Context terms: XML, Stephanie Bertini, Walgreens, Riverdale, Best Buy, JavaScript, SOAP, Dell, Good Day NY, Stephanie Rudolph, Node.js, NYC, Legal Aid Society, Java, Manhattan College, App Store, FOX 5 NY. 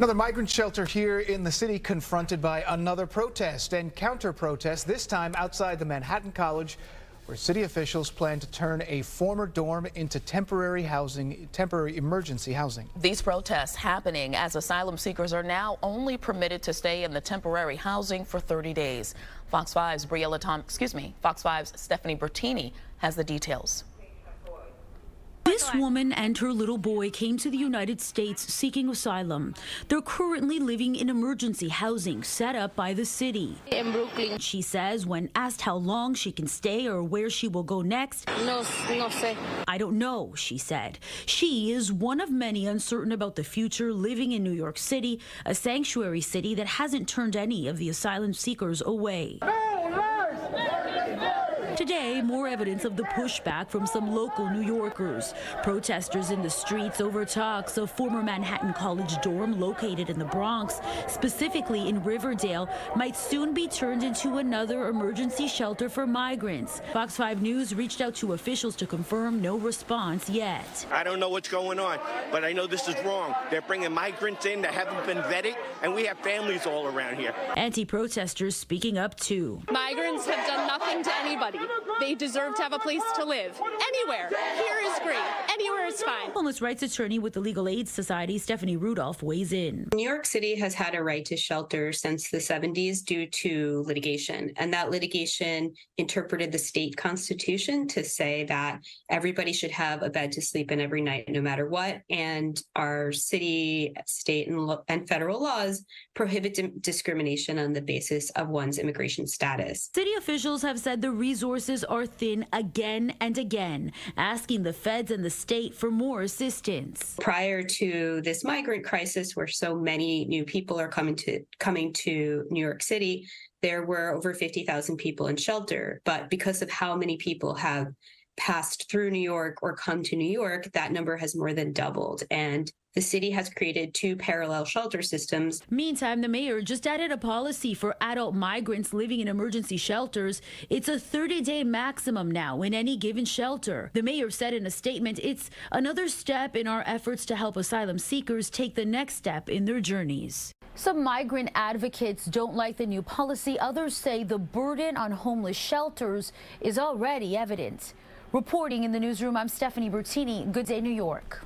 Another migrant shelter here in the city confronted by another protest and counter-protest, this time outside the Manhattan College, where city officials plan to turn a former dorm into temporary emergency housing. These protests happening as asylum seekers are now only permitted to stay in the temporary housing for 30 days. Fox 5's Stephanie Bertini has the details. This woman and her little boy came to the United States seeking asylum. They're currently living in emergency housing set up by the city. In Brooklyn. She says when asked how long she can stay or where she will go next, no sé. I don't know, she said. She is one of many uncertain about the future living in New York City, a sanctuary city that hasn't turned any of the asylum seekers away. Today, more evidence of the pushback from some local New Yorkers. Protesters in the streets over talks of former Manhattan College dorm located in the Bronx, specifically in Riverdale, might soon be turned into another emergency shelter for migrants. Fox 5 News reached out to officials to confirm no response yet. I don't know what's going on, but I know this is wrong. They're bringing migrants in that haven't been vetted, and we have families all around here. Anti-protesters speaking up too. Migrants have done nothing to anybody. They deserve to have a place to live. Anywhere. Here is great. Anywhere is fine. Homeless rights attorney with the Legal Aid Society, Stephanie Rudolph, weighs in. New York City has had a right to shelter since the 70s due to litigation. And that litigation interpreted the state constitution to say that everybody should have a bed to sleep in every night, no matter what. And our city, state, and federal laws prohibit discrimination on the basis of one's immigration status. City officials have said the resources are thin again and again, asking the feds and the state for more assistance. Prior to this migrant crisis, where so many new people are coming to New York City, there were over 50,000 people in shelter. But because of how many people have passed through New York or come to New York, that number has more than doubled. And the city has created two parallel shelter systems. Meantime, the mayor just added a policy for adult migrants living in emergency shelters. It's a 30-day maximum now in any given shelter. The mayor said in a statement, it's another step in our efforts to help asylum seekers take the next step in their journeys. Some migrant advocates don't like the new policy. Others say the burden on homeless shelters is already evident. Reporting in the newsroom, I'm Stephanie Bertini. Good Day New York.